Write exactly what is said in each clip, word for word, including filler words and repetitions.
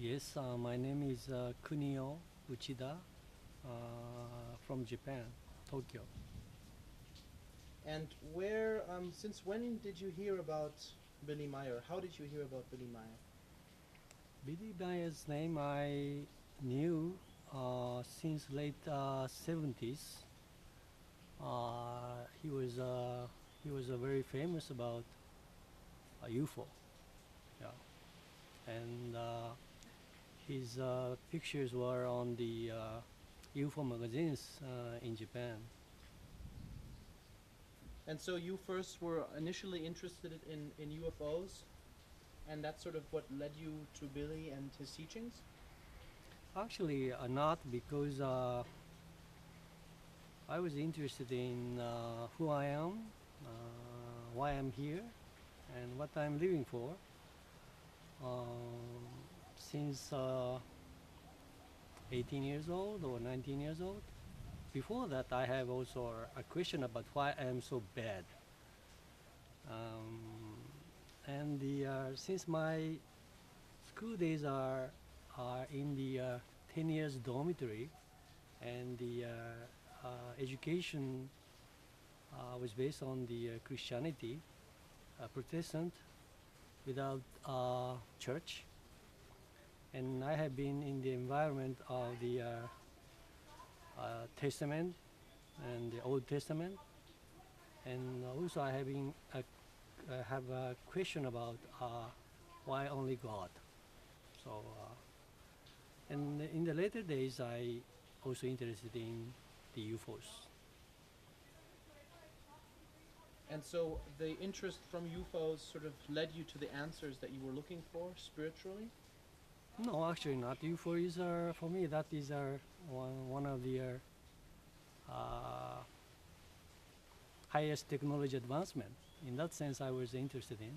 Yes, uh, my name is uh, Kunio Uchida uh, from Japan, Tokyo. And where, um, since when did you hear about Billy Meier? How did you hear about Billy Meier? Billy Meier's name I knew uh, since late uh, seventies. Uh, he was uh, he was uh, very famous about a U F O, yeah, and uh, his uh, pictures were on the uh, U F O magazines uh, in Japan. And so you first were initially interested in in U F Os, and that's sort of what led you to Billy and his teachings. Actually, uh, not because. Uh, I was interested in uh, who I am, uh, why I'm here, and what I'm living for. Um, since uh, eighteen years old or nineteen years old. Before that, I have also a question about why I am so bad. Um, and the, uh, since my school days are, are in the uh, ten years dormitory, and the uh, Uh, education uh, was based on the uh, Christianity, uh, Protestant, without uh, church, and I have been in the environment of the uh, uh, Testament and the Old Testament, and also I have been a, uh, have a question about uh, why only God. So, uh, and in the later days, I also interested in the U F Os. And so the interest from U F Os sort of led you to the answers that you were looking for spiritually? No, actually not. U F Os are, for me, that is our, one, one of the uh, highest technology advancement. In that sense, I was interested in.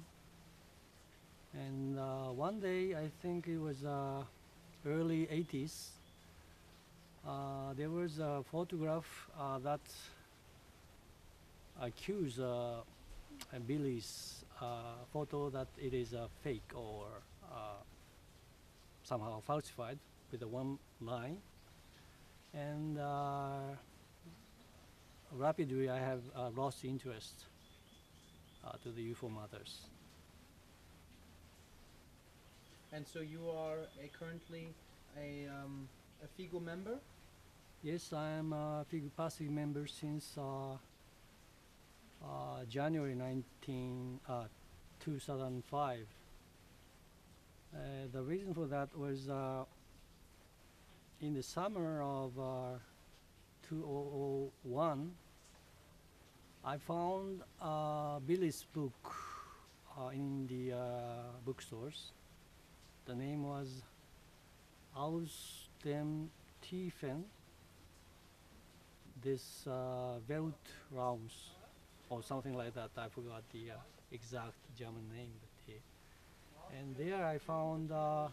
And uh, one day, I think it was uh, early eighties, Uh, there was a photograph uh, that accused uh, Billy's uh, photo that it is a fake or uh, somehow falsified with the one line. And uh, rapidly I have uh, lost interest uh, to the U F O matters. And so you are a currently a um A F I G U member? Yes, I am a F I G U passive member since uh, uh, January nineteenth, two thousand five. Uh, the reason for that was uh, in the summer of uh, two thousand one, I found uh, Billy's book uh, in the uh, bookstores. The name was Aus dem Tiefen des uh, Weltraums, or something like that. I forgot the uh, exact German name. But, uh, and there I found... Uh,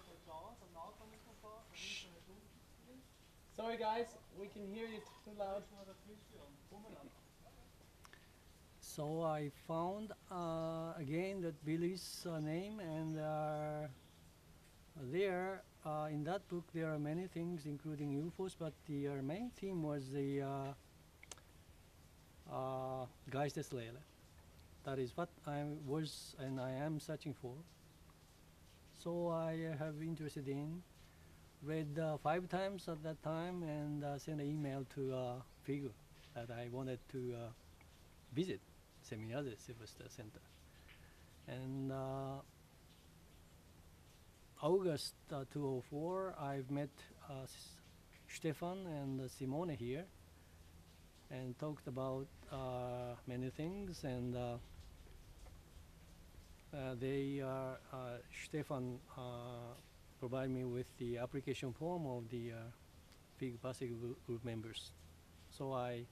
Sorry guys, we can hear you too loud. So I found uh, again that Billy's uh, name, and uh, there Uh, in that book, there are many things, including U F Os, but the uh, main theme was the uh, uh, Geistesleben. That is what I was and I am searching for. So I have interested in, read uh, five times at that time, and uh, sent an email to uh, F I G U that I wanted to uh, visit Seminario Silvestre Center. And uh, August uh, two thousand four, I've met uh, Stefan and uh, Simone here and talked about uh, many things, and uh, uh, they, uh, uh, Stefan uh, provided me with the application form of the uh, F I G U passive group members. So I,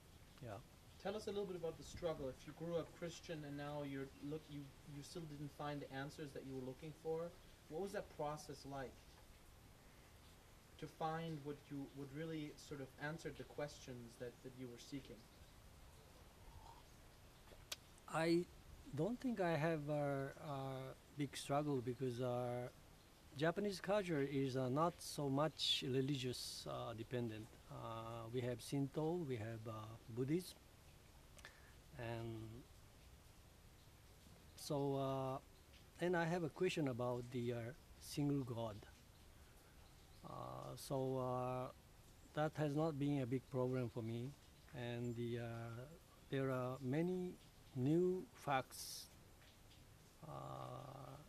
yeah. Tell us a little bit about the struggle. If you grew up Christian and now you're look, you, you still didn't find the answers that you were looking for, what was that process like to find what you would really sort of answered the questions that, that you were seeking? I don't think I have a, a big struggle because uh, Japanese culture is uh, not so much religious uh, dependent. Uh, we have Shinto, we have uh, Buddhism, and so uh, and I have a question about the uh, single God. Uh, so uh, that has not been a big problem for me, and the uh, there are many new facts uh,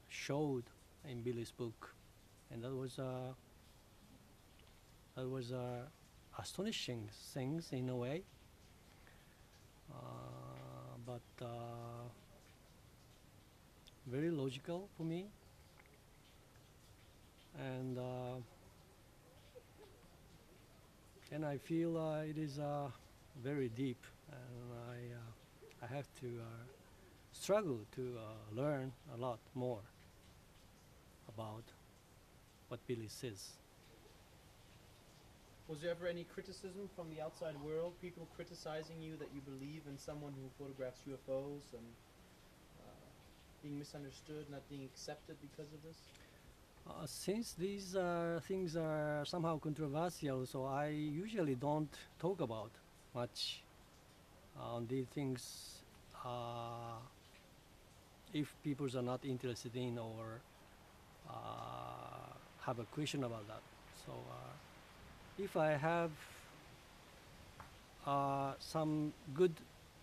showed in Billy's book, and that was uh, that was uh, astonishing things in a way. Uh, but uh, very logical for me, and uh, and I feel uh, it is uh, very deep, and I uh, I have to uh, struggle to uh, learn a lot more about what Billy says. Was there ever any criticism from the outside world, people criticizing you that you believe in someone who photographs U F Os and uh, being misunderstood, not being accepted because of this? Uh, since these uh, things are somehow controversial, so I usually don't talk about much on these things uh, if people are not interested in or Uh, have a question about that. So uh, if I have uh, some good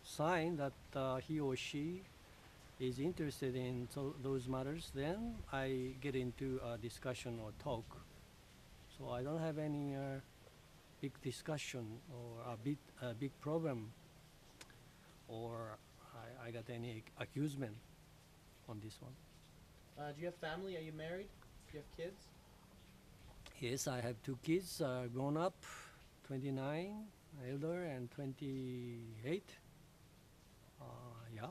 sign that uh, he or she is interested in so those matters, then I get into a discussion or talk. So I don't have any uh, big discussion or a big, a big problem, or I, I got any accusation on this one. Uh, do you have family? Are you married? Do you have kids? Yes, I have two kids, uh, grown up, twenty-nine, elder, and twenty-eight. Uh, yeah.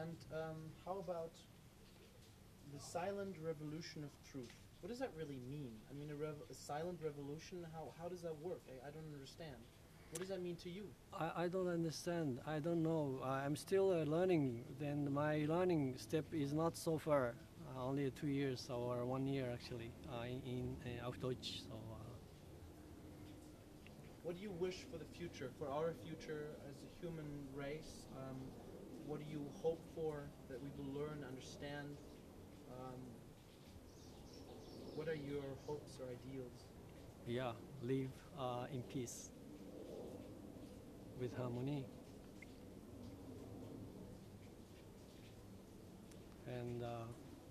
And um, how about the silent revolution of truth? What does that really mean? I mean, a, rev a silent revolution, how, how does that work? I, I don't understand. What does that mean to you? I, I don't understand. I don't know. I'm still uh, learning. Then my learning step is not so far. Uh, only two years or one year actually uh, in uh, auf Deutsch. So. Uh, what do you wish for the future, for our future as a human race? Um, what do you hope for that we will learn, understand? Um, what are your hopes or ideals? Yeah, live uh, in peace. With harmony, and uh,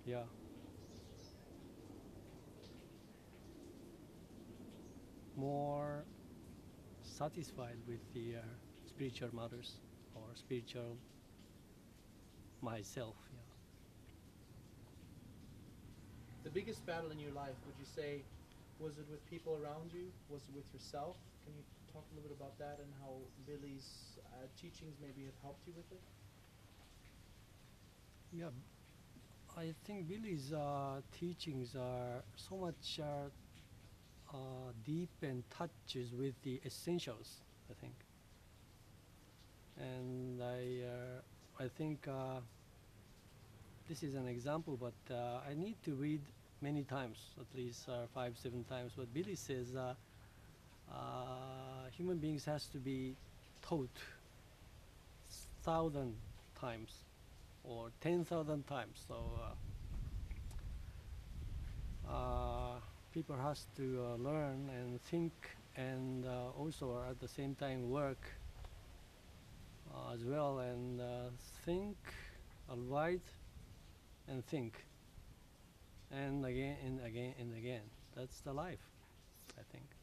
yeah. More satisfied with the uh, spiritual matters or spiritual myself, yeah. The biggest battle in your life, would you say, was it with people around you? Was it with yourself? Can you talk a little bit about that and how Billy's uh, teachings maybe have helped you with it? Yeah, I think Billy's uh, teachings are so much uh, uh, deep and touches with the essentials, I think. And I, uh, I think uh, this is an example, but uh, I need to read many times, at least uh, five, seven times, what Billy says. Uh, Uh, human beings has to be taught thousand times or ten thousand times. So uh, uh, people has to uh, learn and think, and uh, also at the same time work uh, as well, and uh, think, write, and think, and again and again and again. That's the life, I think.